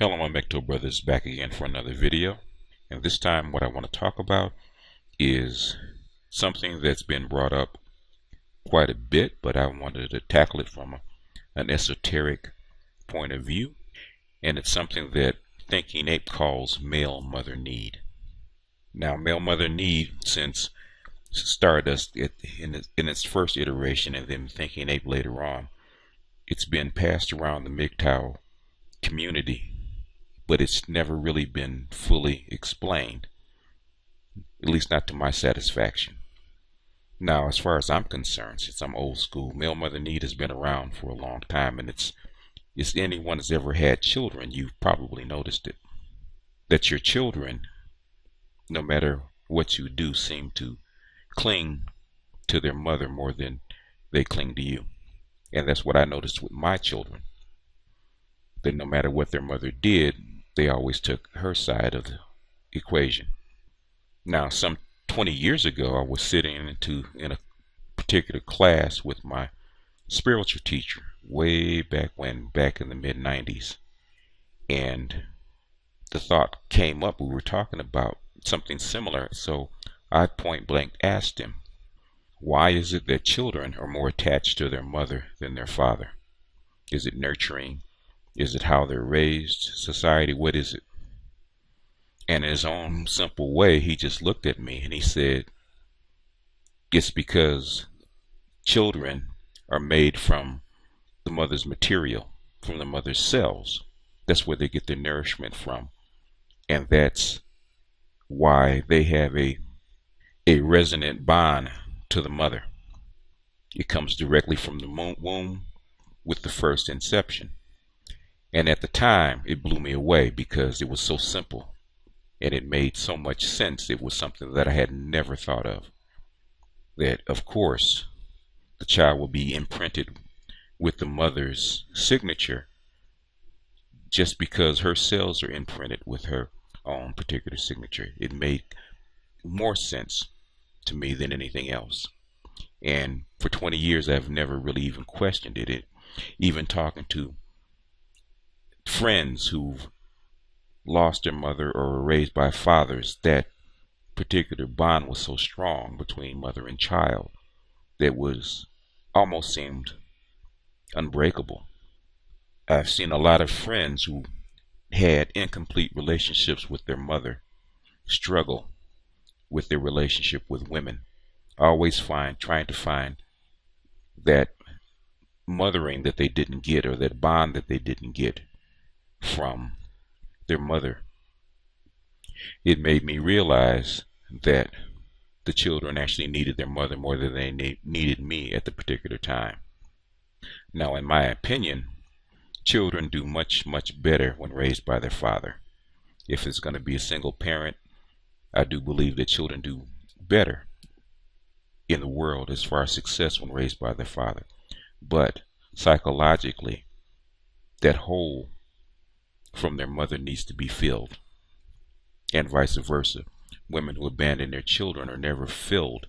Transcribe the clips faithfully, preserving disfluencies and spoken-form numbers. Hello, my M G T O W brothers, back again for another video. And this time what I want to talk about is something that's been brought up quite a bit, but I wanted to tackle it from a, an esoteric point of view. And it's something that Thinking Ape calls male mother need. Now, male mother need, since Stardust it, in, its, in its first iteration and then Thinking Ape later on, it's been passed around the M G T O W community, but it's never really been fully explained, at least not to my satisfaction. Now, as far as I'm concerned, since I'm old school, male mother need has been around for a long time, and it's it's anyone that's ever had children, you've probably noticed it, that your children, no matter what you do, seem to cling to their mother more than they cling to you. And that's what I noticed with my children, that no matter what their mother did, they always took her side of the equation. Now, some twenty years ago, I was sitting into in a particular class with my spiritual teacher way back when, back in the mid nineties, and the thought came up. We were talking about something similar, so I point blank asked him, why is it that children are more attached to their mother than their father? Is it nurturing? Is it how they're raised? Society? What is it? And in his own simple way, he just looked at me and he said, it's because children are made from the mother's material, from the mother's cells. That's where they get their nourishment from. And that's why they have a, a resonant bond to the mother. It comes directly from the womb with the first inception. And at the time, it blew me away because it was so simple and it made so much sense. It was something that I had never thought of. That, of course, the child will be imprinted with the mother's signature just because her cells are imprinted with her own particular signature. It made more sense to me than anything else. And for twenty years, I've never really even questioned it. It even talking to friends who've lost their mother or were raised by fathers, that particular bond was so strong between mother and child that was almost seemed unbreakable. I've seen a lot of friends who had incomplete relationships with their mother struggle with their relationship with women, always find trying to find that mothering that they didn't get, or that bond that they didn't get from their mother. It made me realize that the children actually needed their mother more than they need, needed me at the particular time. Now, in my opinion, children do much, much better when raised by their father. If it's going to be a single parent, I do believe that children do better in the world as far as success when raised by their father. But psychologically, that whole from their mother needs to be filled, and vice versa. Women who abandon their children are never filled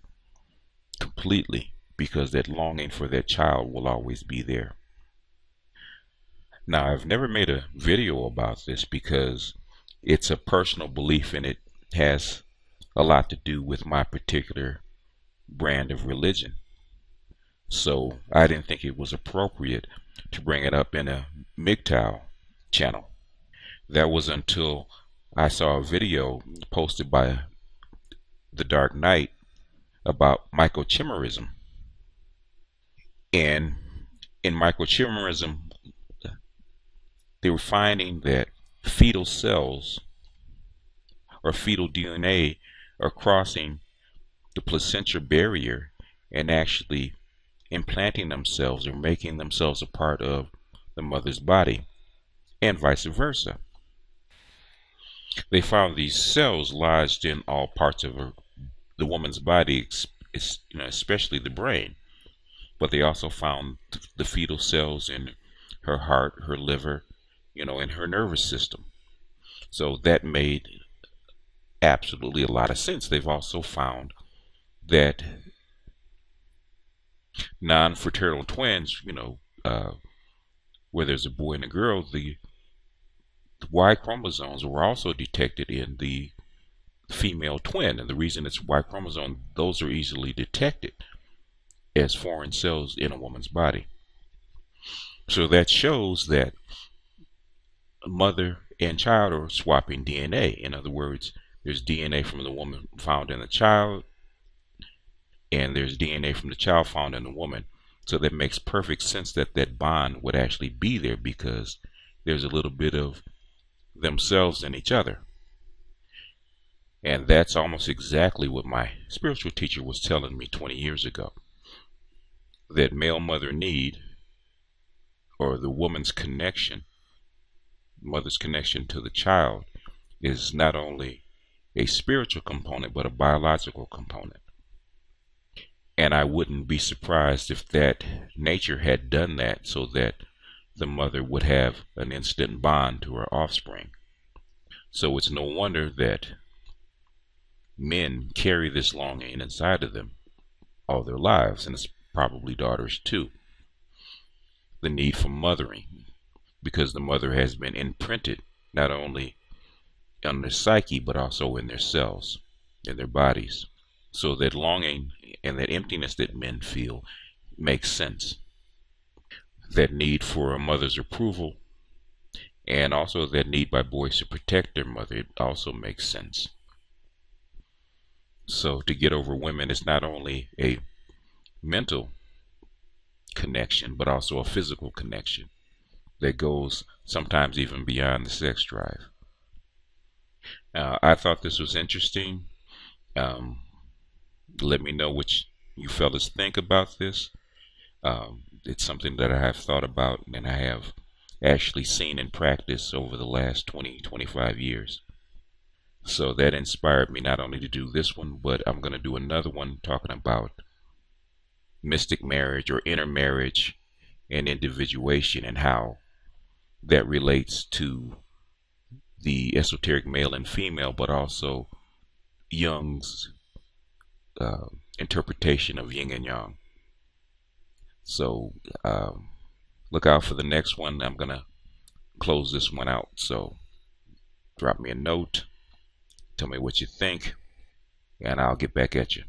completely because that longing for their child will always be there. Now, I've never made a video about this because it's a personal belief and it has a lot to do with my particular brand of religion. So I didn't think it was appropriate to bring it up in a M G T O W channel. That was until I saw a video posted by The Dark Knight about Microchimerism. And in Microchimerism, they were finding that fetal cells or fetal D N A are crossing the placental barrier and actually implanting themselves or making themselves a part of the mother's body, and vice versa. They found these cells lodged in all parts of her, the woman's body, you know, especially the brain. But they also found the fetal cells in her heart, her liver, you know, in her nervous system. So that made absolutely a lot of sense. They've also found that non-fraternal twins, you know, uh, where there's a boy and a girl, the the Y chromosomes were also detected in the female twin, and the reason it's Y chromosome, those are easily detected as foreign cells in a woman's body. So that shows that mother and child are swapping D N A. In other words, there's D N A from the woman found in the child, and there's D N A from the child found in the woman. So that makes perfect sense that that bond would actually be there, because there's a little bit of themselves in each other. And that's almost exactly what my spiritual teacher was telling me twenty years ago, that male mother need, or the woman's connection, mother's connection to the child, is not only a spiritual component but a biological component. And I wouldn't be surprised if that nature had done that so that the mother would have an instant bond to her offspring. So it's no wonder that men carry this longing inside of them all their lives, and it's probably daughters too. The need for mothering, because the mother has been imprinted not only on their psyche but also in their cells, in their bodies. So that longing and that emptiness that men feel makes sense. That need for a mother's approval, and also that need by boys to protect their mother, it also makes sense. So to get over women is not only a mental connection but also a physical connection that goes sometimes even beyond the sex drive. Uh, I thought this was interesting. Um, let me know what you fellas think about this. Um, it's something that I have thought about and I have actually seen in practice over the last twenty, twenty-five years. So that inspired me not only to do this one, but I'm going to do another one talking about mystic marriage or intermarriage and individuation, and how that relates to the esoteric male and female, but also Jung's uh, interpretation of yin and yang. So um, look out for the next one. I'm going to close this one out. So drop me a note. Tell me what you think, and I'll get back at you.